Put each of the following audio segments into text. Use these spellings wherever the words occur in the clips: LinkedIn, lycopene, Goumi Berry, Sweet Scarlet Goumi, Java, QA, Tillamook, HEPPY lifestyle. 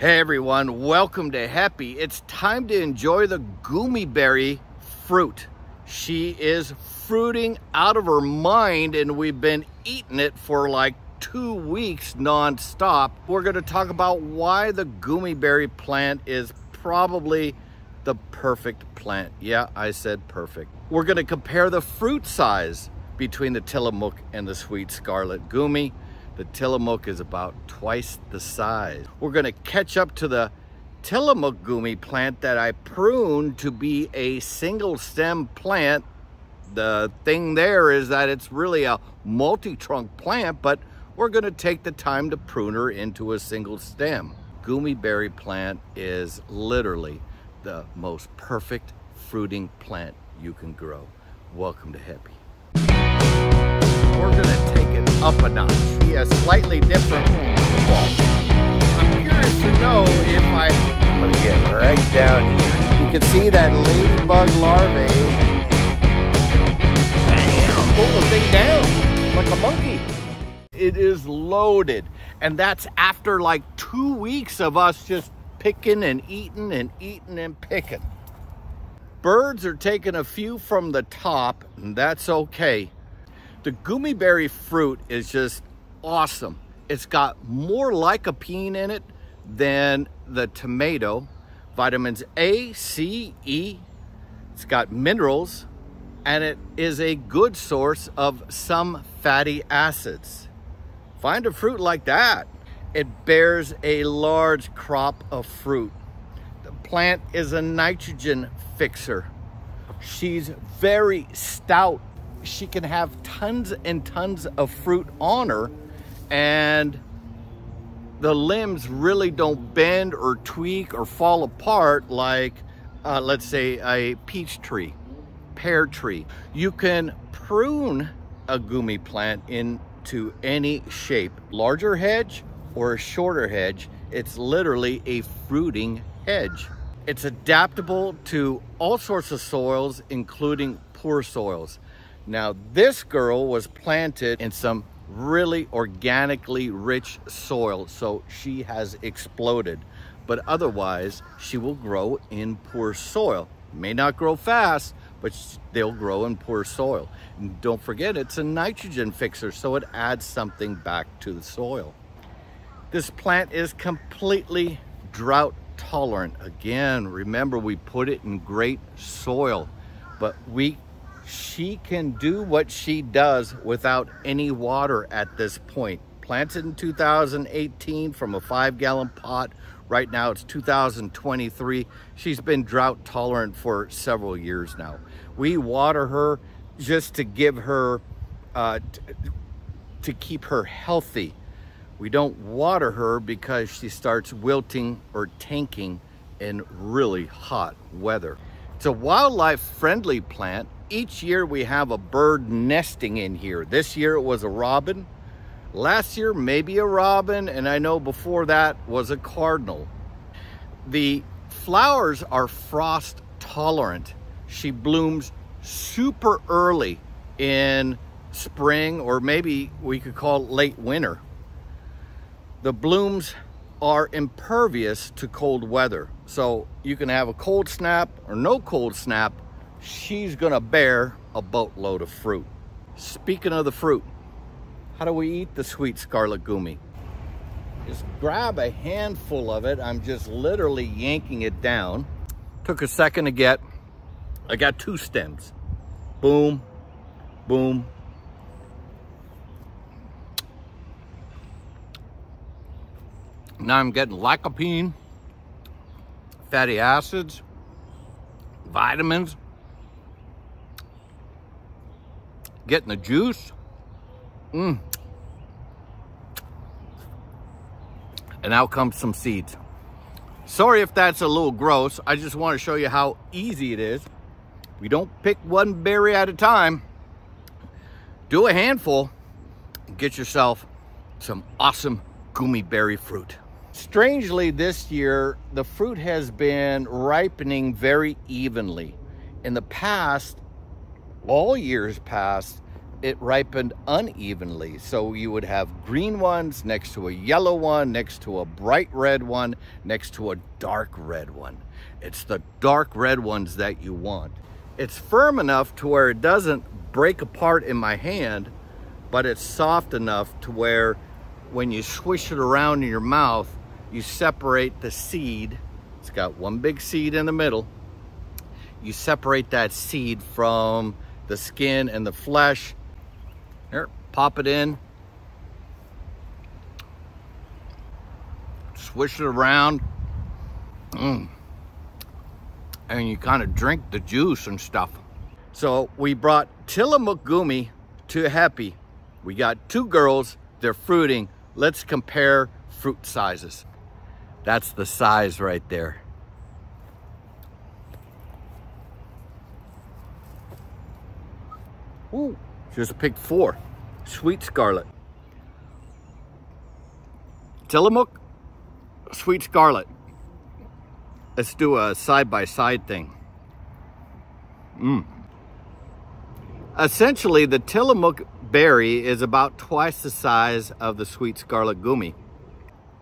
Hey everyone, welcome to Happy. It's time to enjoy the Goumi Berry fruit. She is fruiting out of her mind and we've been eating it for like 2 weeks non-stop. We're going to talk about why the Goumi Berry plant is probably the perfect plant. Yeah, I said perfect. We're going to compare the fruit size between the Tillamook and the Sweet Scarlet Goumi. The Tillamook is about twice the size. We're going to catch up to the Tillamook Goumi plant that I pruned to be a single stem plant. The thing there is that it's really a multi-trunk plant, but we're going to take the time to prune her into a single stem. Goumi Berry plant is literally the most perfect fruiting plant you can grow. Welcome to Heppy. We're going to take it up a notch. Be a slightly different walk. I'm curious to know if let me get right down here. You can see that ladybug larvae. Damn, pull the thing down like a monkey. It is loaded. And that's after like 2 weeks of us just picking and eating and eating and picking. Birds are taking a few from the top, and that's okay. The Goumi Berry fruit is just awesome. It's got more lycopene in it than the tomato. Vitamins A, C, E. It's got minerals, and it is a good source of some fatty acids. Find a fruit like that. It bears a large crop of fruit. The plant is a nitrogen fixer. She's very stout. She can have tons and tons of fruit on her, and the limbs really don't bend or tweak or fall apart like, let's say, a peach tree, pear tree. You can prune a Goumi plant into any shape, larger hedge or a shorter hedge. It's literally a fruiting hedge. It's adaptable to all sorts of soils, including poor soils. Now, this girl was planted in some really organically rich soil, so she has exploded. But otherwise, she will grow in poor soil. May not grow fast, but they'll grow in poor soil. And don't forget, it's a nitrogen fixer, so it adds something back to the soil. This plant is completely drought tolerant. Again, remember, we put it in great soil, but she can do what she does without any water at this point. Planted in 2018 from a 5-gallon pot. Right now it's 2023. She's been drought tolerant for several years now. We water her just to give her, to keep her healthy. We don't water her because she starts wilting or tanking in really hot weather. It's a wildlife-friendly plant. Each year we have a bird nesting in here. This year it was a robin. Last year, maybe a robin. And I know before that was a cardinal. The flowers are frost tolerant. She blooms super early in spring, or maybe we could call it late winter. The blooms are impervious to cold weather. So you can have a cold snap or no cold snap. She's gonna bear a boatload of fruit. Speaking of the fruit, how do we eat the Sweet Scarlet Goumi? Just grab a handful of it. I'm just literally yanking it down. Took a second to get. I got two stems. Boom, boom. Now I'm getting lycopene, fatty acids, vitamins. Getting the juice, and out comes some seeds. Sorry if that's a little gross. I just want to show you how easy it is. We don't pick one berry at a time. Do a handful and get yourself some awesome Goumi Berry fruit. Strangely, this year the fruit has been ripening very evenly. In the past, all years past, it ripened unevenly. So you would have green ones next to a yellow one, next to a bright red one, next to a dark red one. It's the dark red ones that you want. It's firm enough to where it doesn't break apart in my hand, but it's soft enough to where when you swish it around in your mouth, you separate the seed. It's got one big seed in the middle. You separate that seed from the skin and the flesh. Here, pop it in. Swish it around. And you kind of drink the juice and stuff. So we brought Tillamook Goumi to Heppy. We got two girls, they're fruiting. Let's compare fruit sizes. That's the size right there. Ooh, just picked four. Sweet Scarlet. Tillamook, Sweet Scarlet. Let's do a side-by-side thing. Essentially, the Tillamook berry is about twice the size of the Sweet Scarlet Goumi.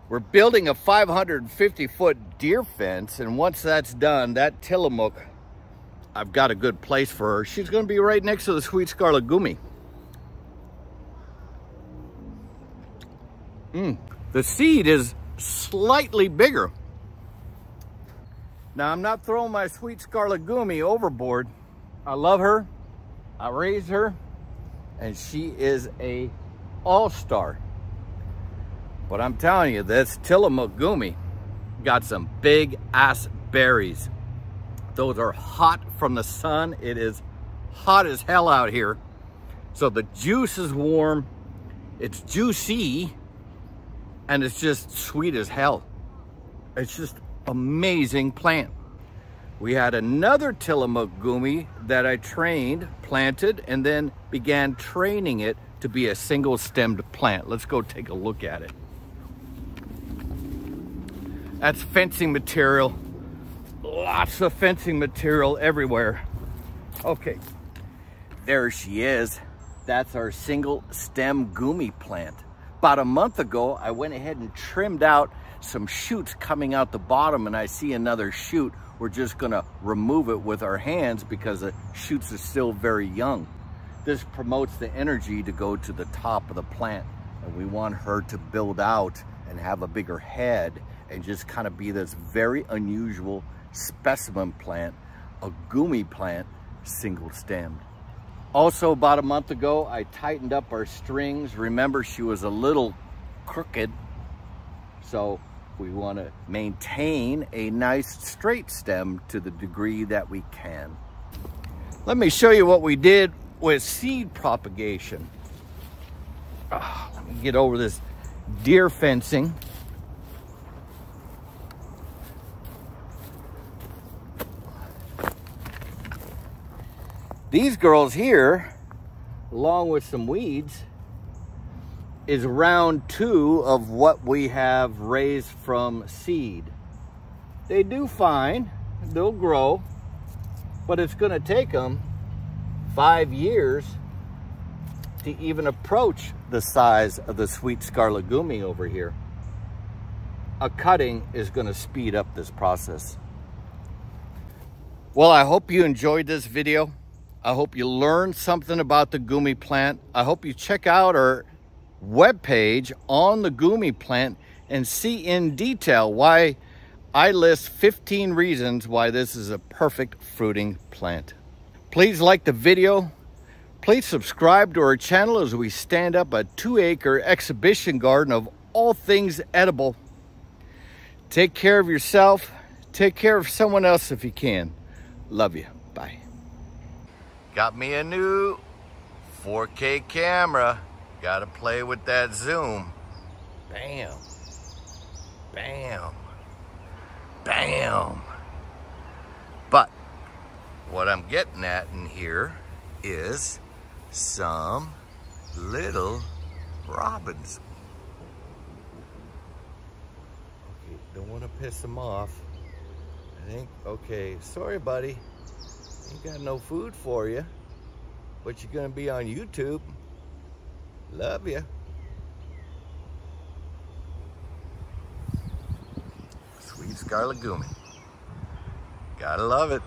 We're building a 550-foot deer fence, and once that's done, that Tillamook, I've got a good place for her. She's going to be right next to the Sweet Scarlet Goumi. The seed is slightly bigger. Now, I'm not throwing my Sweet Scarlet Goumi overboard. I love her. I raised her. And she is a all-star. But I'm telling you, this Tillamook Goumi got some big-ass berries. Those are hot from the sun. It is hot as hell out here. So the juice is warm, it's juicy, and it's just sweet as hell. It's just amazing plant. We had another Tillamook Goumi that I trained, planted, and then began training it to be a single-stemmed plant. Let's go take a look at it. That's fencing material. Lots of fencing material everywhere. Okay, there she is. That's our single stem Goumi plant. About a month ago, I went ahead and trimmed out some shoots coming out the bottom, and I see another shoot. We're just gonna remove it with our hands because the shoots are still very young. This promotes the energy to go to the top of the plant, and we want her to build out and have a bigger head and just kind of be this very unusual specimen plant, a Goumi plant, single stemmed. Also, about a month ago, I tightened up our strings. Remember, she was a little crooked, so we want to maintain a nice straight stem to the degree that we can. Let me show you what we did with seed propagation. Let me get over this deer fencing. These girls here, along with some weeds, is round two of what we have raised from seed. They do fine, they'll grow, but it's gonna take them 5 years to even approach the size of the Sweet Scarlet Goumi over here. A cutting is gonna speed up this process. Well, I hope you enjoyed this video. I hope you learned something about the Goumi plant. I hope you check out our webpage on the Goumi plant and see in detail why I list 15 reasons why this is a perfect fruiting plant. Please like the video. Please subscribe to our channel as we stand up a 2-acre exhibition garden of all things edible. Take care of yourself. Take care of someone else if you can. Love you. Bye. Got me a new 4K camera. Gotta play with that zoom. Bam. Bam. Bam. But what I'm getting at in here is some little robins. Okay, don't want to piss them off. I think, okay, sorry buddy. Ain't got no food for you. but you're gonna be on YouTube. Love you. Sweet Scarlet Goumi. Gotta love it.